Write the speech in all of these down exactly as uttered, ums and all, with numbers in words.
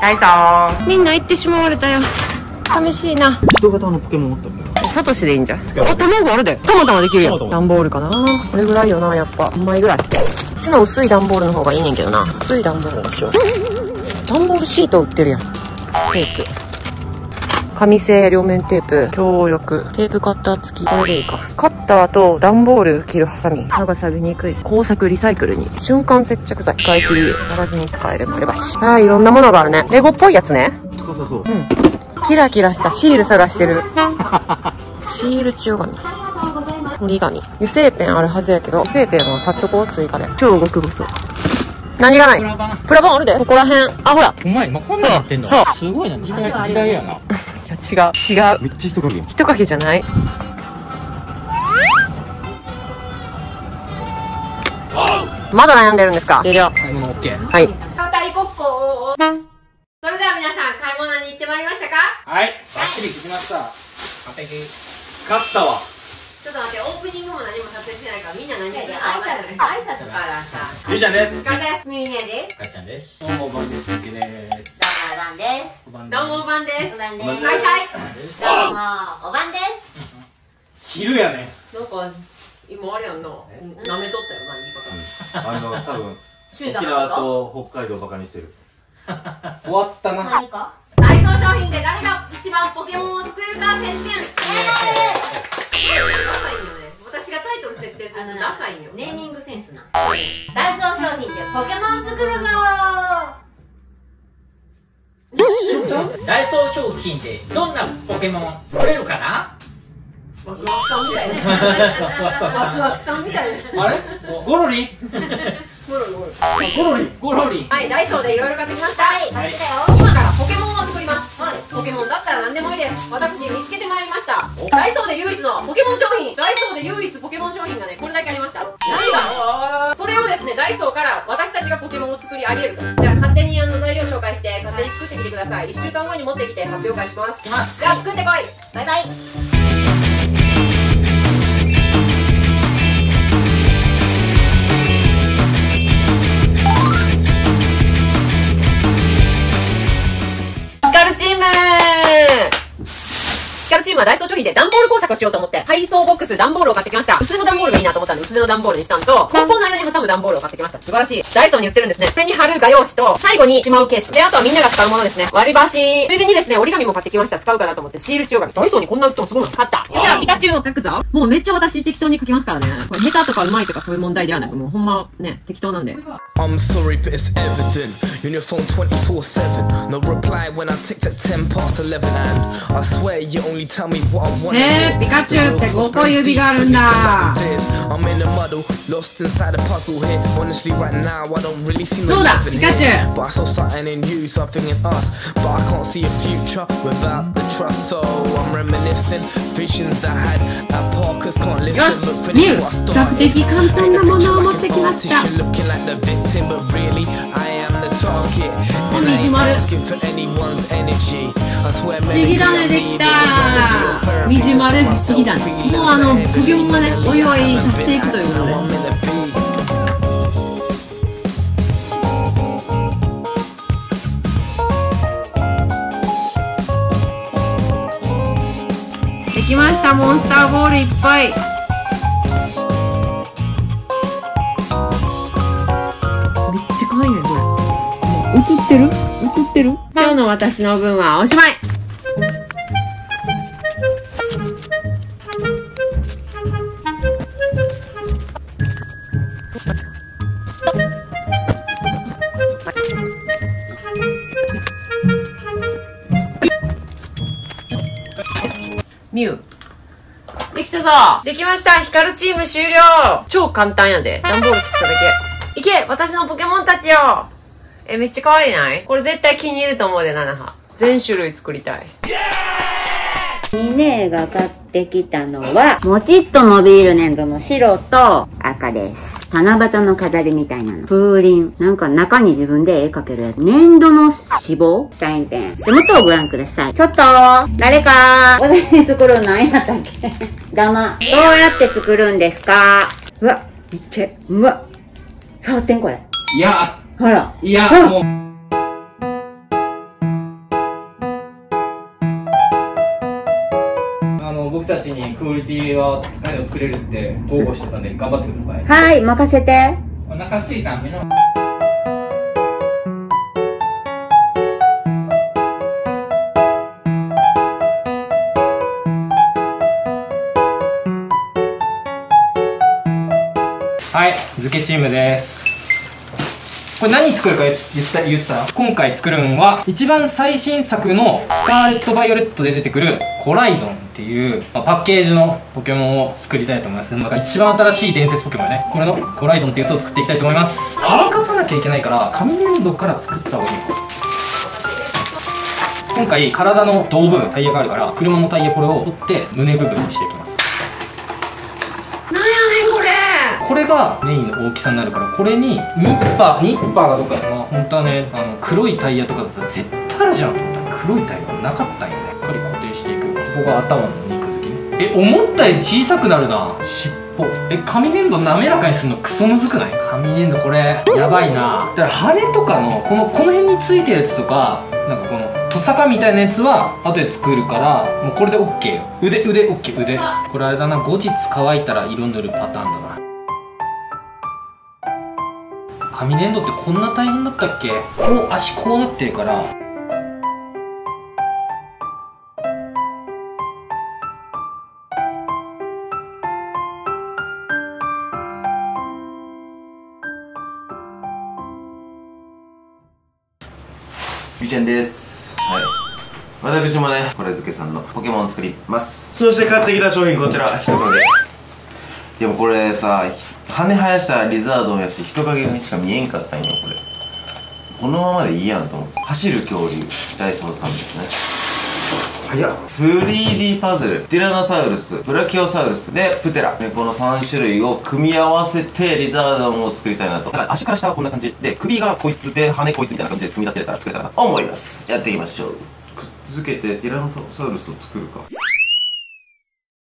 ダイソンみんな行ってしまわれたよ。寂しいな。人型のポケモン持ったんだよ。サトシでいいんじゃん。あ、卵あるで。トマトもできるやん。段ボールかな。これぐらいよな、やっぱにまいぐらい。こっちの薄い段ボールの方がいいねんけどな。薄い段ボールがしよう。段ボールシート売ってるやん。テープ、紙製両面テープ、強力テープカッター付き。これでいいか。カッターと段ボール切るハサミ。刃が錆びにくい。工作リサイクルに瞬間接着剤。使い切りやらずに使える割り箸。あー、いろんなものがあるね。レゴっぽいやつね。そうそうそう。うん、キラキラしたシール探してる。シール千代紙、折り紙、油性ペンあるはずやけど、油性ペンは買っとこう追加で。超極細。何がない？プラバン。プラバンあるで、ここら辺。あ、ほら。うまい、今こんなになってんの。そう。すごいな、時代、時代やな。違う違う。めっちゃ人影。人影じゃない。まだ悩んでるんですか。終了。買い物 OK。はい。語りごっこ。それでは皆さん、買い物に行ってまいりましたか。はい。バッチリ聞きました。完璧。勝ったわ。ちょっと待って、オープニングも何も撮影してないから、みんな何で挨拶からさ。みーちゃんです。かんです。みーねです。かっちゃんです。どうもばんです。ゆきです。どうもおばんです。はいはい。どうもおばんです。昼やね。なんか今あれやんな。舐めとったよな言い方。あの多分沖縄と北海道バカにしてる。終わったな。ダイソー商品で誰が一番ポケモンを作れるか選手権。私がタイトル設定するのダサいよ。ネーミングセンスな。ダイソー商品でポケモン作るぞ。ダイソー商品でどんなポケモン作れるかな。ワクワクさんみたいね。ワクワクさんみたいね。あれゴロリゴロリゴロリゴロリ。はい、ダイソーでいろいろ買ってきました。はい、買ってきたよ。今からポケモンを作ります。はい、ポケモンだったら何でもいいです。私見つけてまいりました。ダイソーで唯一のポケモン商品。ダイソーで唯一ポケモン商品がね、これだけありました。何が？それをですね、ダイソーから私たちがポケモンを作り上げると。じゃあ勝手にあの材料紹介して勝手に作ってみてください。いっしゅうかんごに持ってきて発表会します。じゃあ作ってこい。バイバイ。ヒカルチームはダイソー商品で段ボール工作をしようと思って、配送ボックス段ボールを買ってきました。薄手の段ボールがいいなと思ったんで、薄手の段ボールにしたのと、梱包の間に挟む段ボールを買ってきました。素晴らしい。ダイソーに売ってるんですね。それに貼る画用紙と、最後にしまうケース。で、あとはみんなが使うものですね。割り箸。ついでにですね、折り紙も買ってきました。使うかなと思って、シール千代紙。ダイソーにこんな売ってもすごいの買った。じゃあ、ピカチュウを書くぞ。もうめっちゃ私適当に書きますからね。これ下手とかうまいとかそういう問題ではなく、もうほんまね、適当なんで。I'm sorry, but it's evident. Uniform twenty-four seven. No reply when I tick at ten past eleven and I swear you only tell me what I want. Hey, Pikachu,ってごこ指があるんだ。そうだ、ピカチュウ。But I saw something in you, something in us. But I can't see a future without the trust. So I'm reminiscing visions I had at Parkers can't listen. よし、ミュウ、比較的簡単なものを持ってきました。おにじまる。不思議だね、できた。みじまる不思議だね。もうあのポケモンがね、おいおい足していくということで、できました。モンスターボールいっぱい。めっちゃ可愛いねこれ。映ってる？映ってる？今日の私の分はおしまい。ミュウできたぞ。できました。ヒカルチーム終了。超簡単やで。段ボール切っただけ。いけ、私のポケモンたちよ。え、めっちゃ可愛いない？これ絶対気に入ると思うで、ナナハ。全種類作りたい。ミネが買ってきたのは、もちっと伸びる粘土の白と赤です。七夕の飾りみたいなの。風鈴。なんか中に自分で絵描けるやつ。粘土の脂肪サインペン。手元をご覧ください。ちょっと誰か私作るの何やったっけ。ガマ。どうやって作るんですか。うわ、めっちゃ、うわ。触ってんこれ。いや。ほら。いや、もう。たちにクオリティは高いのを作れるって豪語してたんで頑張ってください。はい、任せて。お腹すいたんめの。はい、漬けチームです。これ何作るか言った、言ったら今回作るんは、一番最新作のスカーレット・バイオレットで出てくるコライドンっていう、まあ、パッケージのポケモンを作りたいと思います。なんか一番新しい伝説ポケモンね。これのコライドンっていうやつを作っていきたいと思います。乾かさなきゃいけないから、紙粘土から作った方がいい。今回、体の胴部分、タイヤがあるから、車のタイヤこれを取って胸部分にしていきます。これがメインの大きさになるから、これにニッパーニッパーがどっかやな。本当はね、あの黒いタイヤとかだったら絶対あるじゃんと思ったら、黒いタイヤがなかったんよね。しっかり固定していく。ここが頭の肉付きね。え、思ったより小さくなるな、尻尾。え、紙粘土滑らかにするのクソむずくない？紙粘土これやばいな。だから羽とかのこのこの辺についてるやつとか、なんかこのトサカみたいなやつは後で作るから、もうこれで OK よ。腕腕 OK 腕。これあれだな、後日乾いたら色塗るパターンだな。紙粘土ってこんな大変だったっけ？こう足こうなってるから、ゆうちゃんです。はい、私もね、これ漬けさんのポケモンを作ります。そして買ってきた商品こちら一つで。でもこれさ、羽生やしたリザードンやし、人影にしか見えんかったんよ。これこのままでいいやんと思って。走る恐竜ダイソーさんですね。早っ。 スリーディー パズル、ティラノサウルス、ブラキオサウルスでプテラ、ね、このさん種類を組み合わせてリザードンを作りたいなと。だから足から下はこんな感じで、首がこいつで羽こいつみたいな感じで組み立てれたら作れたら思います。やっていきましょう。くっつけてティラノサウルスを作るか。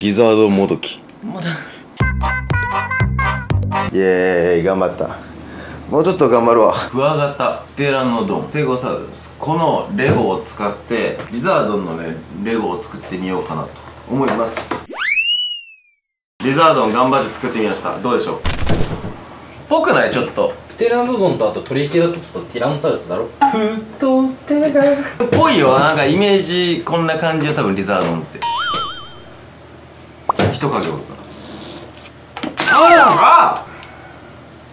リザードンもどきもどイエーイ、頑張った。もうちょっと頑張るわ。クワガタ、テラノドン、テゴサウルス、このレゴを使ってリザードンのね、レゴを作ってみようかなと思います。リザードン頑張って作ってみました。どうでしょう、ぽくない？ちょっとテラノドンと、あとトリケラトプスとティラノサウルスだろ。ふとてがぽいよ。なんかイメージこんな感じよ、多分リザードンって。人影おるから。あ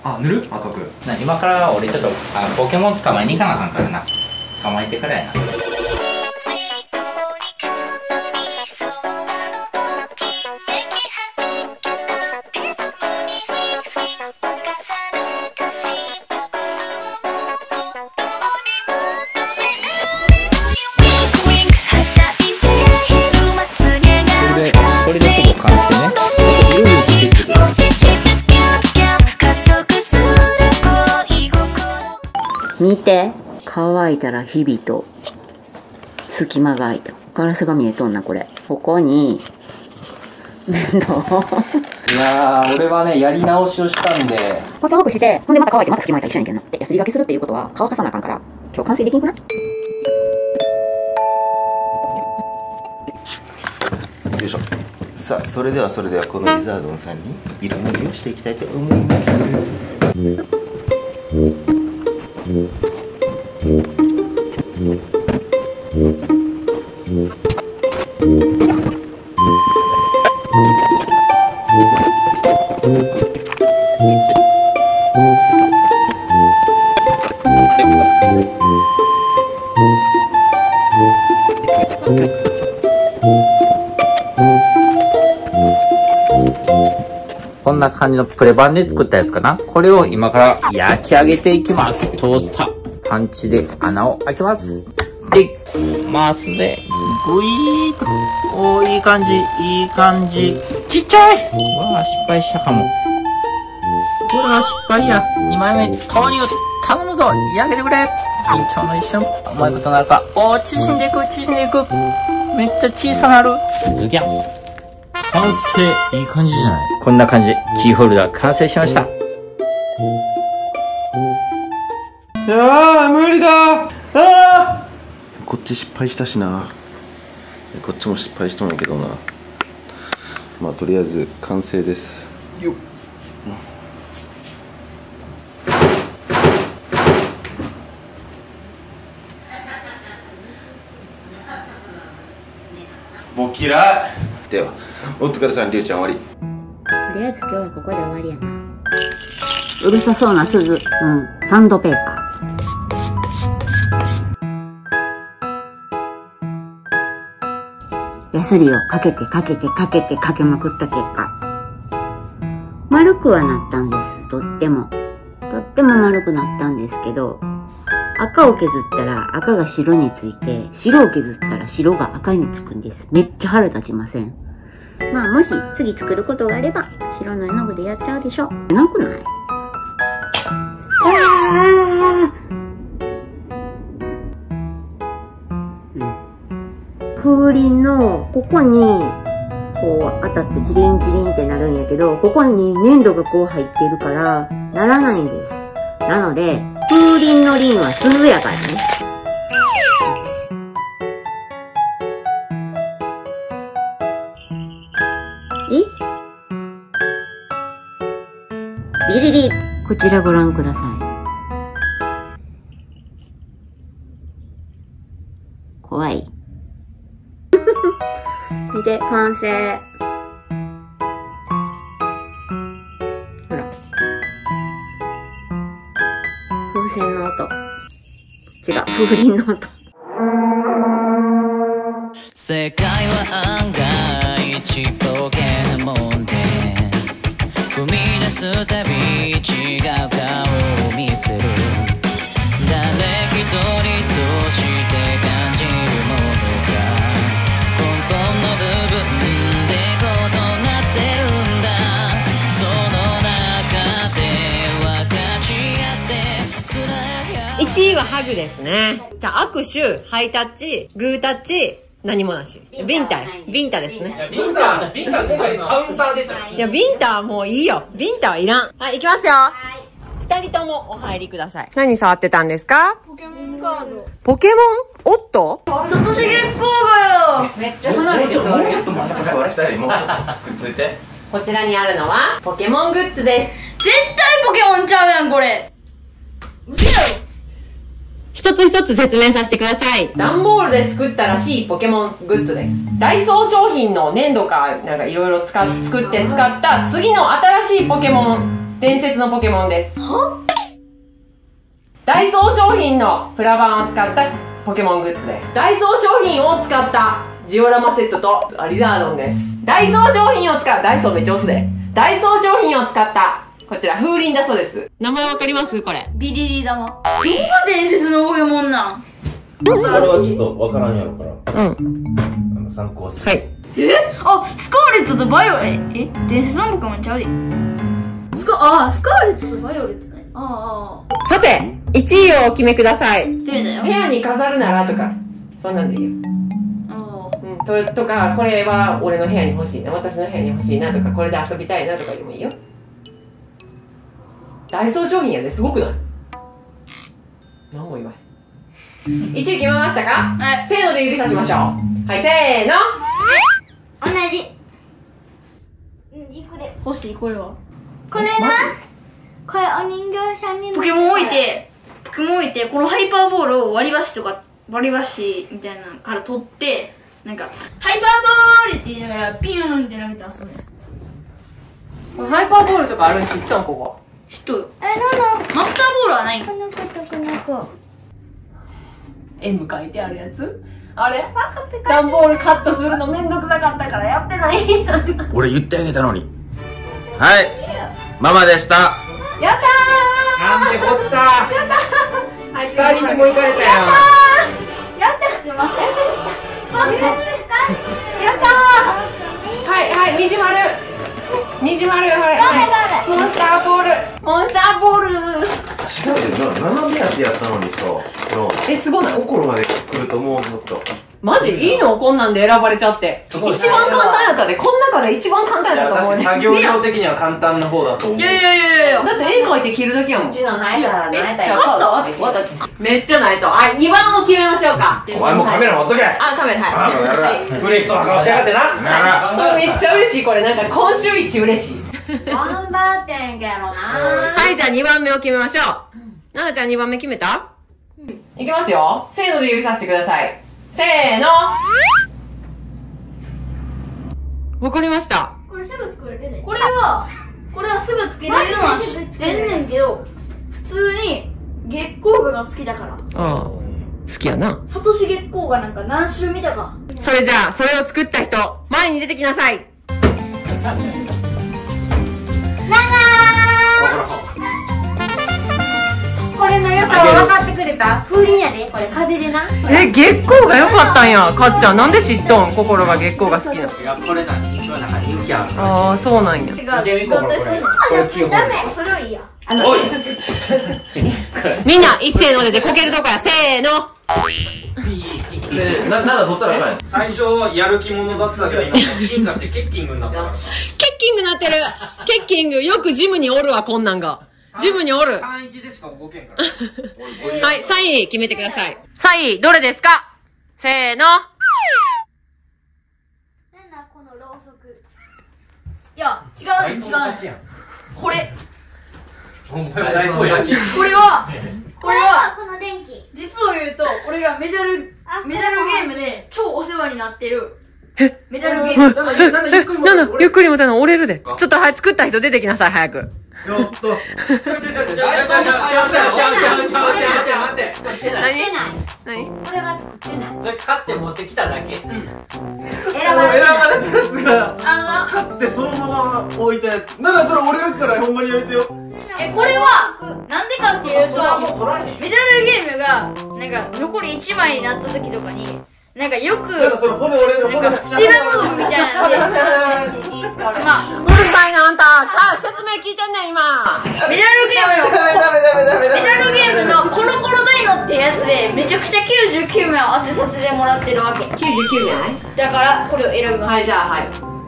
ああ、塗る？赤く。な、今から俺ちょっとあのポケモン捕まえに行かなあかんからな。捕まえてからやな。これで、これでほぼ完成ね。見て、乾いたら日々と隙間が空いた。ガラスが見えとんな、これ。ここに粘土をいやー、俺はね、やり直しをしたんで、ポツンとして、ほんでまた乾いてまた隙間空いたら一緒やんけんな。で、やすりがけするっていうことは乾かさなあかんから、今日完成できんくな。よいしょ。さあ、それではそれではこのリザードンさんに色塗りをしていきたいと思います。こんな感じのプレバンで作ったやつかな。これを今から焼き上げていきます。トースターパンチで穴を開けます。で、ますね。ぐいーっと。おー、いい感じ、いい感じ。ちっちゃい！わあ、失敗したかも。これは失敗や。にまいめ、投入。頼むぞ、焼けてくれ。緊張の一瞬。うまいことなるか。おー、縮んでいく、縮んでいく。めっちゃ小さなる。ズギャン。完成。いい感じじゃない？こんな感じ。キーホルダー完成しました。いやー無理だー。あーこっち失敗したしな、こっちも失敗したんやけどな。まあとりあえず完成ですよっ。もう嫌いではお疲れさん、りゅうちゃん終わり。とりあえず今日はここで終わりやな。うるさそうな鈴、うん、サンドペーパー。ヤスリをかけてかけてかけてかけまくった結果、丸くはなったんです。とってもとっても丸くなったんですけど、赤を削ったら赤が白について、白を削ったら白が赤につくんです。めっちゃ腹立ちません？まあもし次作ることがあれば白の絵の具でやっちゃうでしょ。なくない？風鈴のここにこう当たってジリンジリンってなるんやけど、ここに粘土がこう入っているからならないんです。なので風鈴の鈴は鈴やからね。え？ビリリ。こちらご覧ください。怖い。見て、完成。ほら。風船の音。違う、風鈴の音。世界は案外ちっぽけなもんで、踏み出すたび違う顔を見せる。誰一人として感じるものが、いちいはハグですね。じゃあ握手、ハイタッチ、グータッチ、何もなし。ビンタ、ビンタですね。ビンタ、ビンタ今回カウンター出ちゃう。いや、ビンタはもういいよ。ビンタはいらん。はい、いきますよ。二人ともお入りください。何触ってたんですか？ポケモンカード。ポケモン？おっと？外茂光がよ。めっちゃ離れて座る。もうちょっとまた座りたい。もうくっついて。こちらにあるのはポケモングッズです。絶対ポケモンちゃうやんこれ。うちだよ。一つ一つ説明させてください。段ボールで作ったらしいポケモングッズです。ダイソー商品の粘土かなんかいろいろ作って使った次の新しいポケモン、伝説のポケモンです。は？ダイソー商品のプラ板を使ったポケモングッズです。ダイソー商品を使ったジオラマセットとアリザードンです。ダイソー商品を使う、ダイソーめっちゃ押すで。ダイソー商品を使ったこちら、風鈴だそうです。名前わかりますこれ。ビリリ玉。どこが伝説のポケモンなん？これはちょっとわからんやろから。うん。あの、参考する。はい。え？あ、スカーレットとバイオレット。え？伝説のポケモンちゃうで。スカ、ああ、スカーレットとバイオレットね。ああ。さて、いちいをお決めください。どれだよ。部屋に飾るならとか、そんなんでいいよ。うん。とか、これは俺の部屋に欲しいな、私の部屋に欲しいなとか、これで遊びたいなとかでもいいよ。ダイソー商品やね、すごくない？何も言わない。いちい決めましたか？はい。せーので指さしましょう。はい、せーの。同じ。いくで。欲しい、これは。これが、これお人形さんに。ポケモン置いて、ポケモン置いて、このハイパーボールを割り箸とか、割り箸みたいなのから取って、なんか、ハイパーボールって言いながら、ピューンって投げて遊ぶ。このハイパーボールとかあるんですよ、ここ。ちょっとえ、なんだマスターボールはない。この子とこの子 M 書いてあるやつ、あれ段ボールカットするのめんどくさかったからやってないやん。俺言ってあげたのに。はい、ママでした。やったー。なんてこった。やったー。はい、二人にも行かれたよ。やったー。すいません。やったー。はいはい、にじまるにじまる、ほら、モンスターボール、モンスターボール。違うよな、斜め当てやったのにさ、え、すごいな、心まで来ると思う、もっと。マジいいのこんなんで選ばれちゃって。一番簡単やったで。この中で一番簡単やったと思うね。作業量的には簡単な方だと思う。いやいやいやいや。だって絵描いて着るだけやもん。うちのないからね。めっちゃないと。あ、にばんも決めましょうか。お前もカメラ持っとけ。あ、カメラはい。嬉しそうな顔しやがってな。めっちゃ嬉しいこれ。なんか今週一嬉しい。頑張ってんけどな。はい、じゃあにばんめを決めましょう。ななちゃんにばんめ決めた？いきますよ。せーので指さしてください。せーの。わかりました。これすぐ作れるね。これは、これはすぐ作れるのは知ってんねんけど、普通に月光画が好きだから。ああ、好きやな。サトシ月光画なんか何週見たか。それじゃあ、それを作った人、前に出てきなさい。ママー！これの良さは分かってくれた？風鈴やで、これ風でな。え、月光が良かったんや、かっちゃん、なんで知っとん、心が月光が好きなの。いや、これなんか、一応なんか人気ある。ああ、そうなんや。違う、ダメ、それはいいや。おい。みんな、一斉の出て、こけるとこや、せーの。な、なら取ったらあかんやん。最初、やる気者だったけど、今、進化してケッキングになった。ケッキングなってる。ケッキング、よくジムにおるわ、こんなんが。ジムにおる。単一でしか動けんから。はい、さんい決めてください。さんい、どれですか？せーの。なんだこのろうそく。いや、違うね、違うね。これ。これは、これは、この電気。実を言うと、俺がメダル、メダルゲームで超お世話になってる。え？メダルゲーム。なんだ、ゆっくり持たない。ゆっくり持たない。折れるで。ちょっとはい、作った人出てきなさい、早く。よっと。何？これは作ってない。それ買って持ってきただけ。選ばれたやつが買ってそのまま置いたやつ。ならそれ折れるからほんまにやめてよ。え、これはなんでかっていうと、メダルゲームがなんか残りいちまいになった時とかに。なんかよく、なんかスティラノドンみたいなので、うるさいなあんた、さあ説明聞いてんねん今。メダルゲームの、メダルゲームのコロコロダイノってやつで、めちゃくちゃきゅうじゅうきゅうめいを当てさせてもらってるわけ。きゅうじゅうきゅうめいやね。だからこれを選びます。はい、じゃあはい。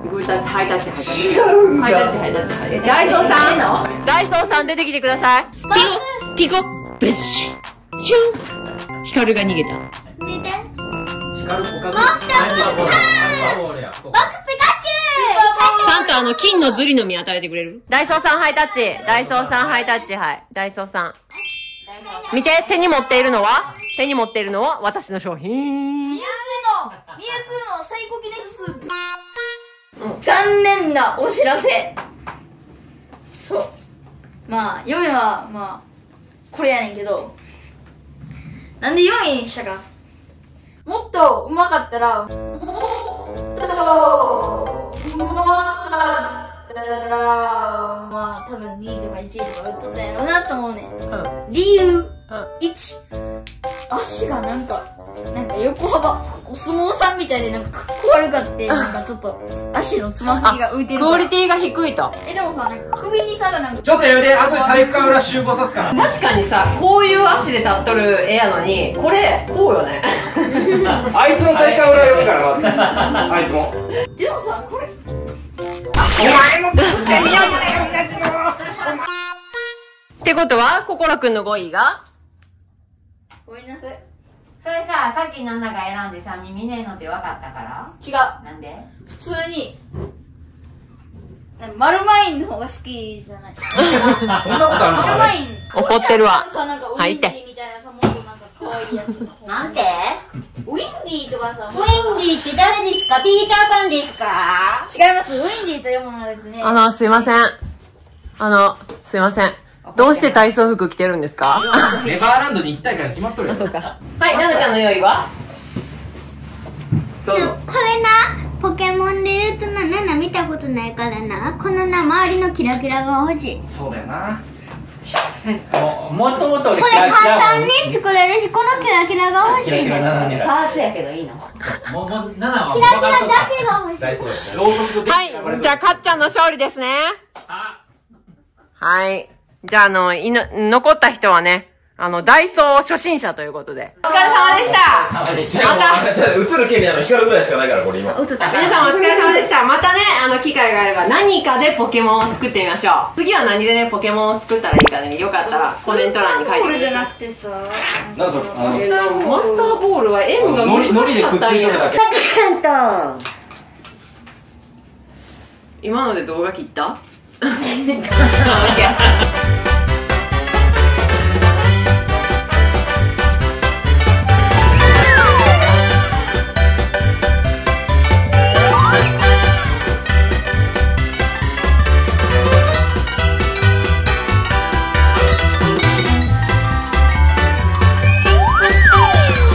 グータッチ、ハイタッチ、ハイタッチ。違うんだ。ハイタッチ、ハイタッチ。ダイソーさん、ダイソーさん出てきてください。ピコ、ピコ、ベッシュ、シュン。ヒカルが逃げた。見て。僕はピカチュウ！ちゃんとあの金のズリの実与えてくれる？ダイソーさんハイタッチ、ダイソーさんハイタッチ、はい、ダイソーさん。見て、手に持っているのは、手に持っているのは私の商品。ミュウツーの、ミュウツーのサイコキネシスープ。残念なお知らせ。そう。まあ、よんいは、まあ、これやねんけど、なんでよんいにしたか。もっとうまかったら、もっとうまかったら、まあ多分にいとかいちいとか打っとったんやろうなと思うねん。うん、理由、うん、いち、足がなんか、なんか横幅、お相撲さんみたいでなんかかっこ悪かって、なんかちょっと足のつま先が浮いてる。クオリティが低いと。え、でもさ、首にさがなんか。ちょっとやめて、あとで体育館裏集合さすから。確かにさ、こういう足で立っとる絵やのに、これ、こうよね。あいつの体感裏読むからまずあいつもでもさこれお前も作ってみようね同じのってことは心くんのごいがごめんなさいそれささっきなんだか選んでさ耳ねえのって分かったから違うなんで普通にマルマインの方が好きじゃないそんなことあるのマルマイン怒ってるわ入ってなんてウィンディーとかさ、ウィンディーって誰ですか？ピーターパンですか？違います。ウィンディーというものですね。あの、すいません。あの、すいません。どうして体操服着てるんですか？ネバーランドに行きたいから決まっとるよ。あ、そうか。はい、ななちゃんの用意は？どうぞ。これな、ポケモンで言うとな、なな見たことないからな、このな、周りのキラキラが欲しい。そうだよな。もともと俺これ簡単に作れるしこのキラキラが欲しいねパーツやけどいいのキラキラだけが欲しいはいじゃあかっちゃんの勝利ですねはいじゃああの残った人はねあの、ダイソー初心者ということで。お疲れ様でした。また、じゃあ映る権利なの光るぐらいしかないから、これ今。映った。皆さんお疲れ様でした。またね、あの、機会があれば何かでポケモンを作ってみましょう。次は何でね、ポケモンを作ったらいいかね、よかったらコメント欄に書いて。これじゃなくてさ、なんか、あの、マスターボールは M が無理だったんや。今ので動画切った？